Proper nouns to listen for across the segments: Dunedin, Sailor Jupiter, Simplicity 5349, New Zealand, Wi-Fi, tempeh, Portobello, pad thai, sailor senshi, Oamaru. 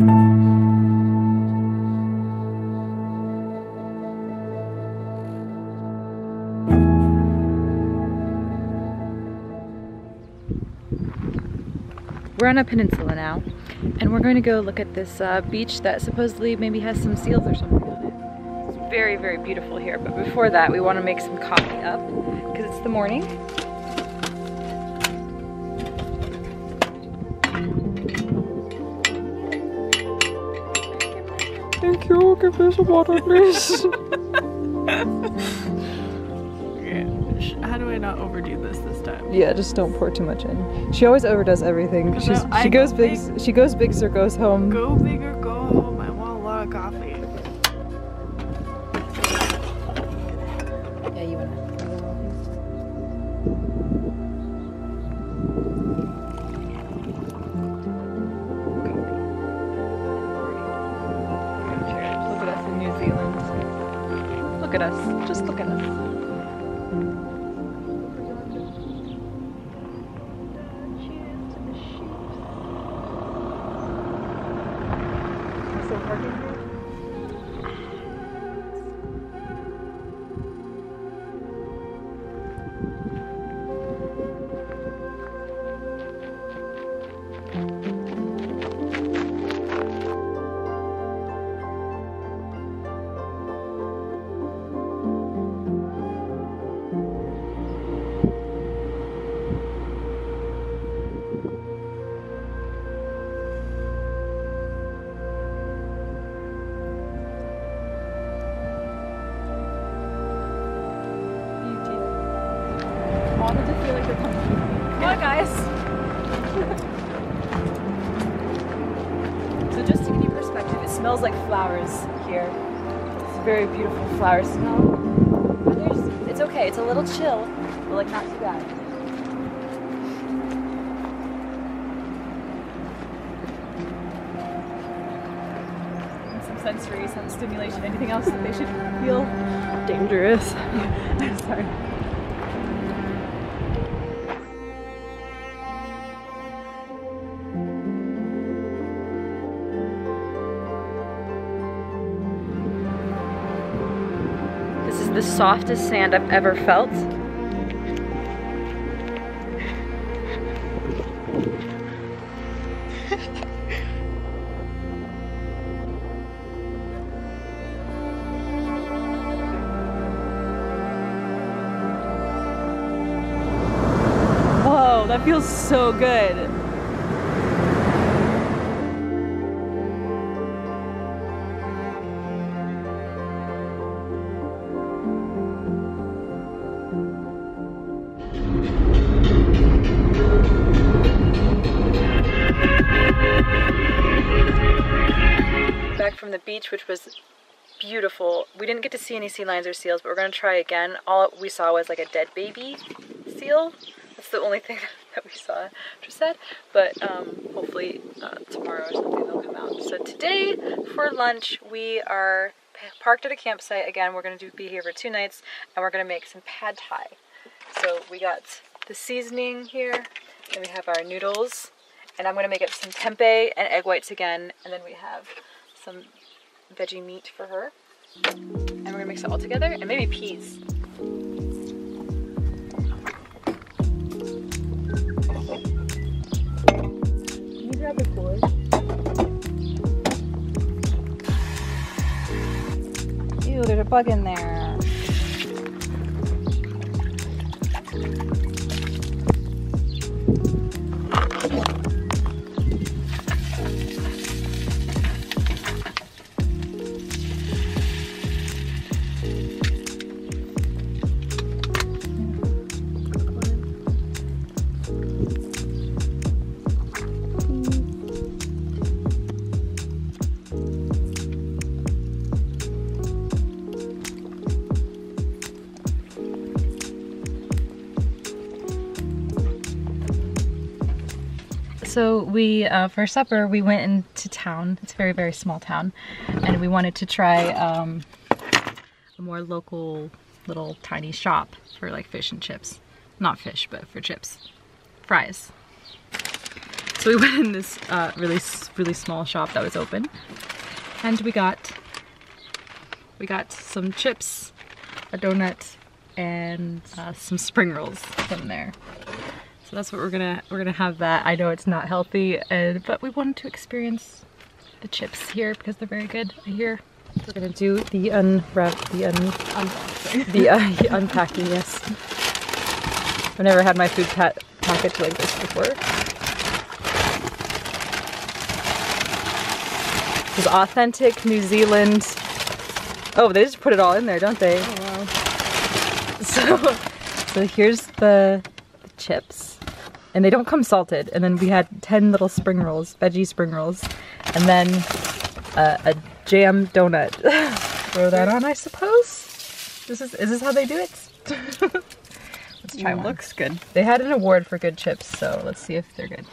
We're on a peninsula now, and we're going to go look at this beach that supposedly maybe has some seals or something on it. It's very, very beautiful here, but before that we want to make some coffee up, because it's the morning. Thank you, give me some water please. How do I not overdo this time? Yeah, just don't pour too much in. She always overdoes everything. She goes big or goes home. Go big or go home. I want a lot of coffee. Yeah, you want. Look at us in New Zealand. Look at us. Just look at us. Smells like flowers here. It's a very beautiful flower smell. But it's okay, it's a little chill, but like not too bad. And some sensory, some stimulation, anything else that they should feel? Dangerous. I'm sorry. The softest sand I've ever felt. Whoa, that feels so good. From the beach, which was beautiful. We didn't get to see any sea lions or seals, but we're going to try again. All we saw was like a dead baby seal. That's the only thing that we saw, which was sad, but hopefully tomorrow or something they'll come out. So today for lunch we are parked at a campsite again. We're going to be here for 2 nights, and we're going to make some pad thai. So we got the seasoning here, and we have our noodles, and I'm going to make up some tempeh and egg whites again, and then we have some veggie meat for her. And we're gonna mix it all together, and maybe peas. Can you grab the cord? Ew, there's a bug in there. So we, for supper, we went into town. It's a very, very small town. And we wanted to try a more local little tiny shop for like fish and chips. Not fish, but for chips. Fries. So we went in this really small shop that was open, and we got some chips, a donut, and some spring rolls from there. So that's what we're gonna have that. I know it's not healthy, but we wanted to experience the chips here because they're very good, I hear. We're gonna do the unpacking, yes. I've never had my food package like this before. This is authentic New Zealand. Oh, they just put it all in there, don't they? Oh, wow. So here's the chips. And they don't come salted. And then we had 10 little spring rolls, veggie spring rolls. And then a jam donut. Throw that on, I suppose? Is this how they do it? Let's try one. Looks good. They had an award for good chips, so let's see if they're good.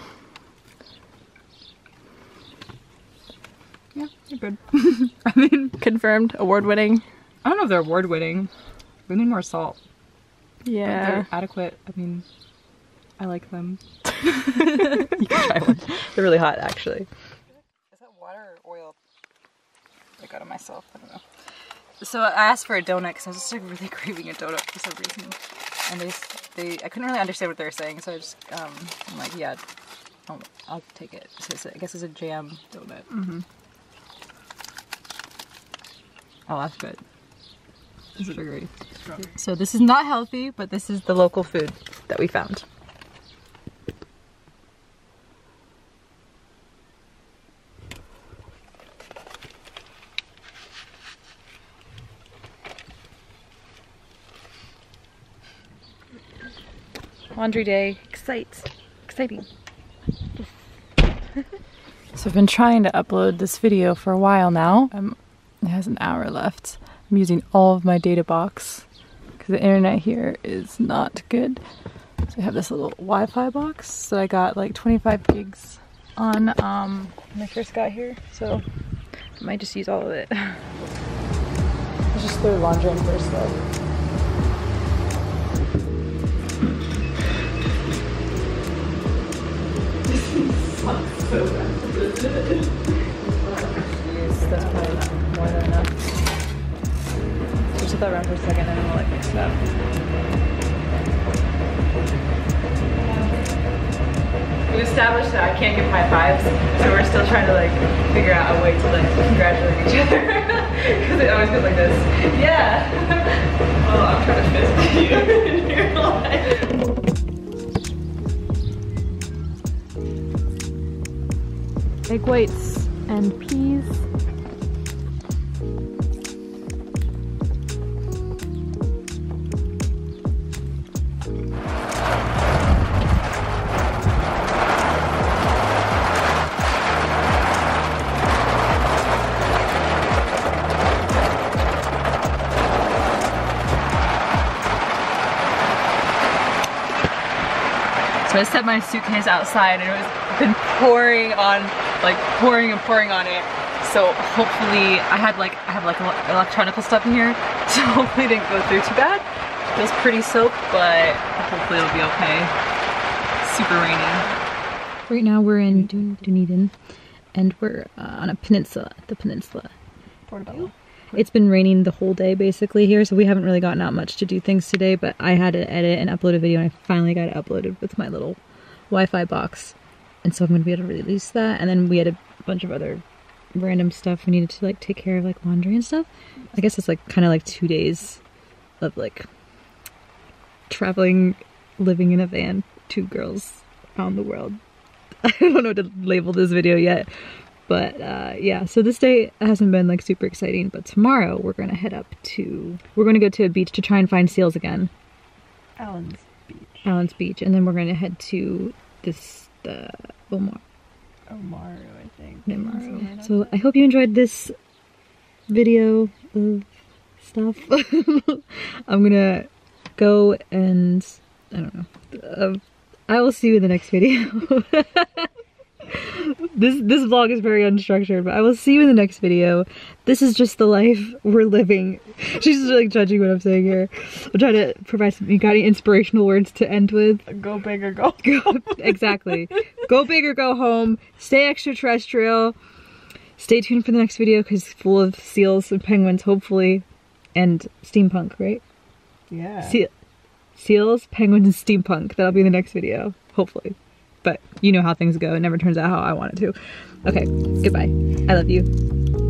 Yeah, they're good. I mean, confirmed, award-winning. I don't know if they're award-winning. We need more salt. Yeah. But they're adequate. I mean, I like them. You can try one. They're really hot, actually. Is that water or oil? I got it myself, I don't know. So I asked for a donut because I was just like really craving a donut for some reason. And I couldn't really understand what they were saying, so I just, I'm like, yeah, I'll take it. So I guess it's a jam donut. Mm-hmm. Oh, that's good. This is sugary. So this is not healthy, but this is the local food that we found. Laundry day, exciting. So I've been trying to upload this video for a while now. It has an hour left. I'm using all of my data box because the internet here is not good. So I have this little Wi-Fi box. So I got like 25 gigs on when I first got here. So I might just use all of it. I'll just throw laundry in first though. That's probably more than enough. Switch that around for a second and we'll like mix it up. We've established that I can't give high fives, so we're still trying to like figure out a way to like congratulate each other. Because it always goes like this. Yeah! Oh, I'm trying to fist you in your life. Egg whites and peas. So I set my suitcase outside and it's been pouring on. Like pouring on it, so hopefully I have like electronical stuff in here, so hopefully it didn't go through too bad. It feels pretty soaked, but hopefully it'll be okay. It's super rainy. Right now we're in Dunedin, and we're on a peninsula, the peninsula. Portobello. It's been raining the whole day basically here, so we haven't really gotten out much to do things today, but I had to edit and upload a video, and I finally got it uploaded with my little Wi-Fi box. And so I'm gonna be able to release that, and then we had a bunch of other random stuff we needed to like take care of, like laundry and stuff. I guess it's like kind of like 2 days of like traveling, living in a van, 2 girls around the world. I don't know what to label this video yet, but yeah. So this day hasn't been like super exciting, but tomorrow we're gonna head up to, we're gonna go to a beach to try and find seals again. Alan's beach, and then we're gonna head to this Oamaru, I think. Oamaru. So I hope you enjoyed this video of stuff. I'm gonna go and I don't know. I will see you in the next video. This vlog is very unstructured, but I will see you in the next video. This is just the life we're living. She's just like judging what I'm saying here. I'm trying to provide some, you got any inspirational words to end with? Go big or go home. Exactly. Go big or go home. Stay extraterrestrial. Stay tuned for the next video because it's full of seals and penguins, hopefully. And steampunk, right? Yeah. Seals, penguins, and steampunk. That'll be the next video, hopefully. But you know how things go. It never turns out how I want it to. Okay, goodbye. I love you.